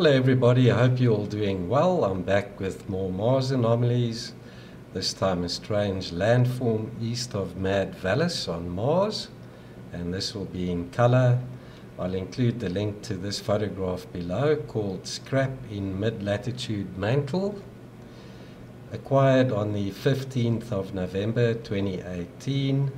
Hello everybody, I hope you're all doing well. I'm back with more Mars anomalies, this time a strange landform east of Mad Vallis on Mars, and this will be in color. I'll include the link to this photograph below called Scarp in Mid-Latitude Mantle, acquired on the 15th of November 2018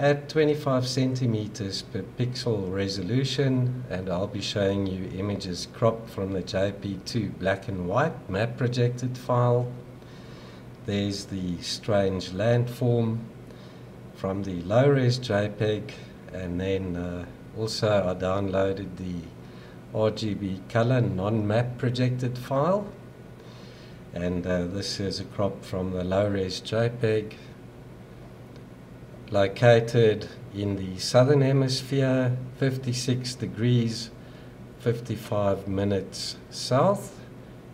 at 25 centimeters per pixel resolution, and I'll be showing you images cropped from the JP2 black and white map projected file. There's the strange landform from the low-res JPEG, and then also I downloaded the RGB color non-map projected file, and this is a crop from the low-res JPEG. Located in the southern hemisphere, 56 degrees 55 minutes south,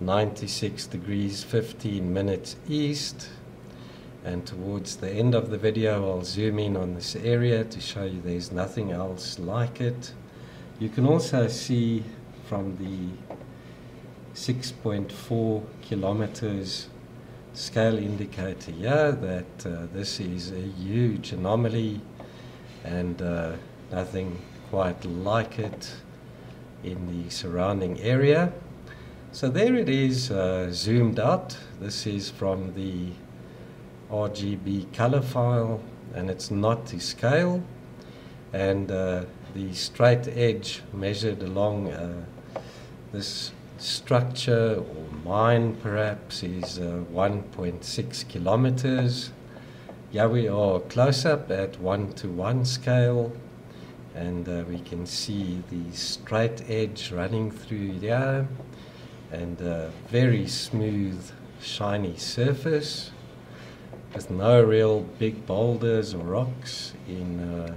96 degrees 15 minutes east, and towards the end of the video I'll zoom in on this area to show you there's nothing else like it. You can also see from the 6.4 kilometers scale indicator here that this is a huge anomaly, and nothing quite like it in the surrounding area. So there it is, zoomed out. This is from the RGB color file, and it's not to scale, and the straight edge measured along this structure or mine perhaps is 1.6 kilometers. Here we are close up at 1:1 scale, and we can see the straight edge running through here, and a very smooth shiny surface with no real big boulders or rocks in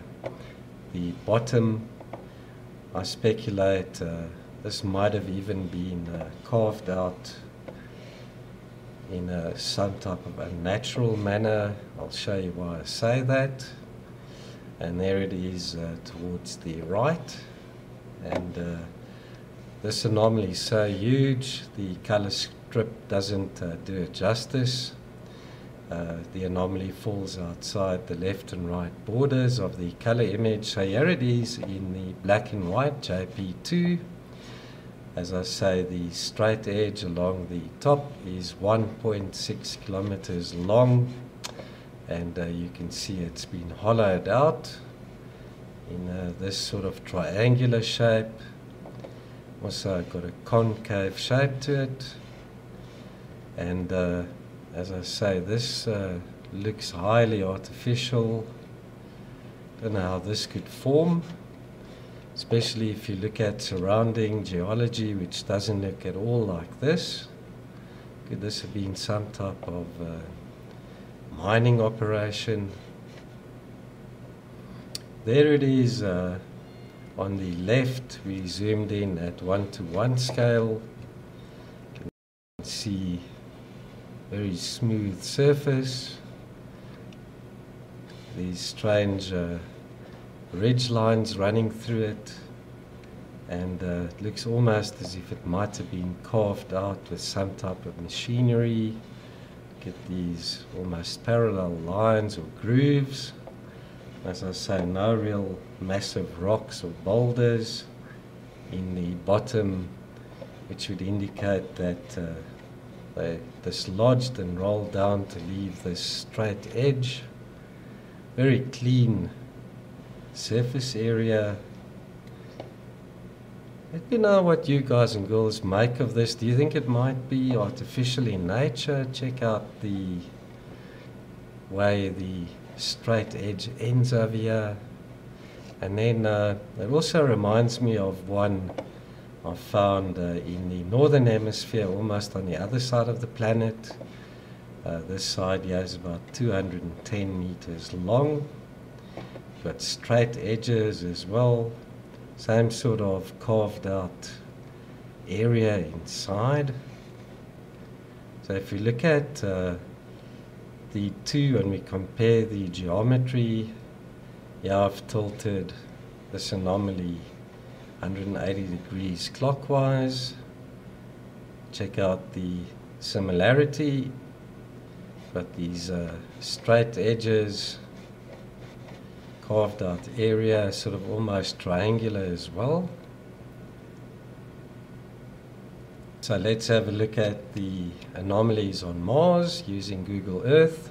the bottom. I speculate this might have even been carved out in some type of unnatural manner. I'll show you why I say that. And there it is towards the right. And this anomaly is so huge, the color strip doesn't do it justice. The anomaly falls outside the left and right borders of the color image. So here it is in the black and white JP2. As I say, the straight edge along the top is 1.6 kilometers long, and you can see it's been hollowed out in this sort of triangular shape. Also got a concave shape to it, and as I say, this looks highly artificial. Don't know how this could form, especially if you look at surrounding geology, which doesn't look at all like this. Could this have been some type of mining operation? There it is. On the left, we zoomed in at 1:1 scale. You can see very smooth surface. These strange ridge lines running through it, and it looks almost as if it might have been carved out with some type of machinery. Look at these almost parallel lines or grooves. As I say, no real massive rocks or boulders in the bottom, which would indicate that they dislodged and rolled down to leave this straight edge. Very clean surface area. Let me know what you guys and girls make of this. Do you think it might be artificial in nature? Check out the way the straight edge ends over here. And then it also reminds me of one I found in the northern hemisphere, almost on the other side of the planet. This side here is about 210 meters long. Got straight edges as well, same sort of carved out area inside. So if you look at the two and we compare the geometry, yeah, I've tilted this anomaly 180 degrees clockwise, check out the similarity. But these straight edges, carved out area, sort of almost triangular as well. So let's have a look at the anomalies on Mars using Google Earth.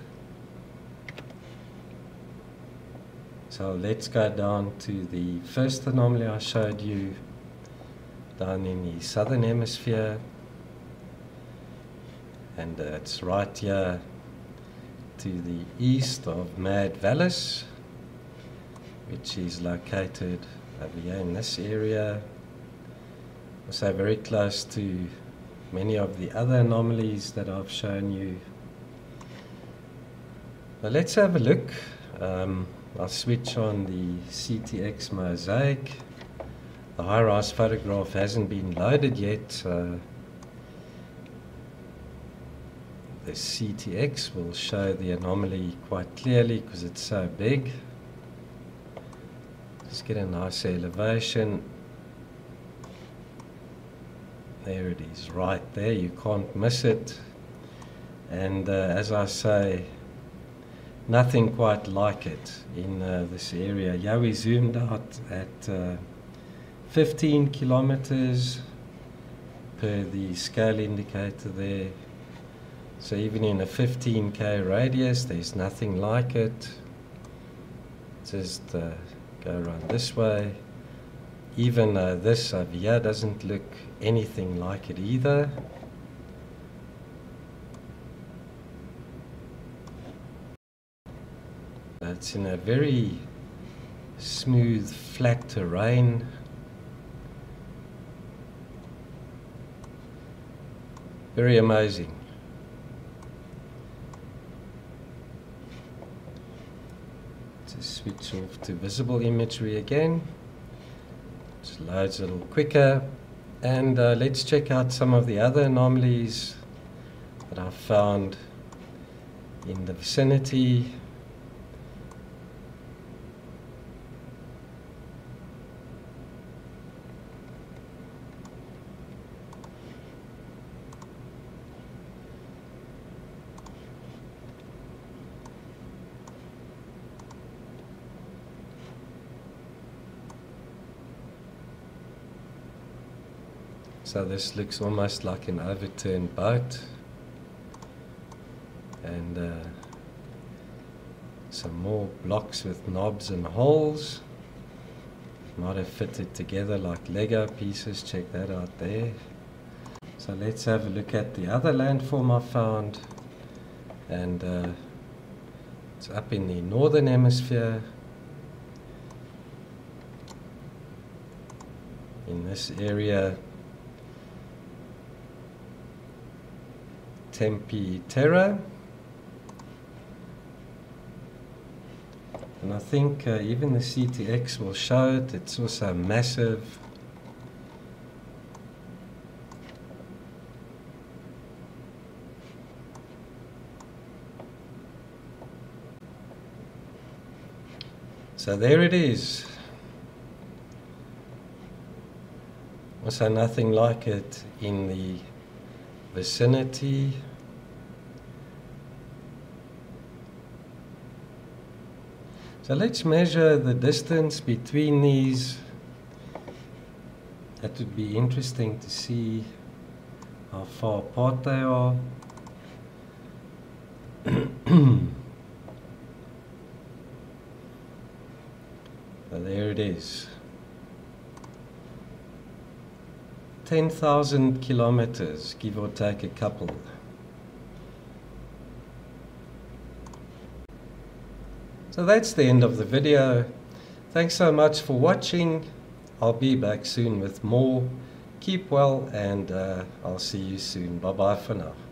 So let's go down to the first anomaly I showed you, down in the southern hemisphere. And it's right here to the east of Mad Vallis, which is located over here in this area. Also very close to many of the other anomalies that I've shown you. But let's have a look. I'll switch on the CTX mosaic. The high-rise photograph hasn't been loaded yet. The CTX will show the anomaly quite clearly because it's so big. Let's get a nice elevation. There it is, right there. You can't miss it. And as I say, nothing quite like it in this area. Yeah, we zoomed out at 15 kilometers per the scale indicator there. So even in a 15K radius, there's nothing like it. Just go around this way. Even this over here doesn't look anything like it either. It's in a very smooth, flat terrain. Very amazing. Just switch off to visible imagery again. Just loads a little quicker. And let's check out some of the other anomalies that I found in the vicinity. So this looks almost like an overturned boat, and some more blocks with knobs and holes. Might have fitted together like Lego pieces. Check that out there. So let's have a look at the other landform I found, and it's up in the northern hemisphere. In this area, Tempe Terra, and I think even the CTX will show it. It's also massive. So there it is. Also nothing like it in the vicinity. So let's measure the distance between these. That would be interesting to see how far apart they are. So there it is. 10,000 kilometers, give or take a couple. So that's the end of the video. Thanks so much for watching. I'll be back soon with more. Keep well, and I'll see you soon. Bye bye for now.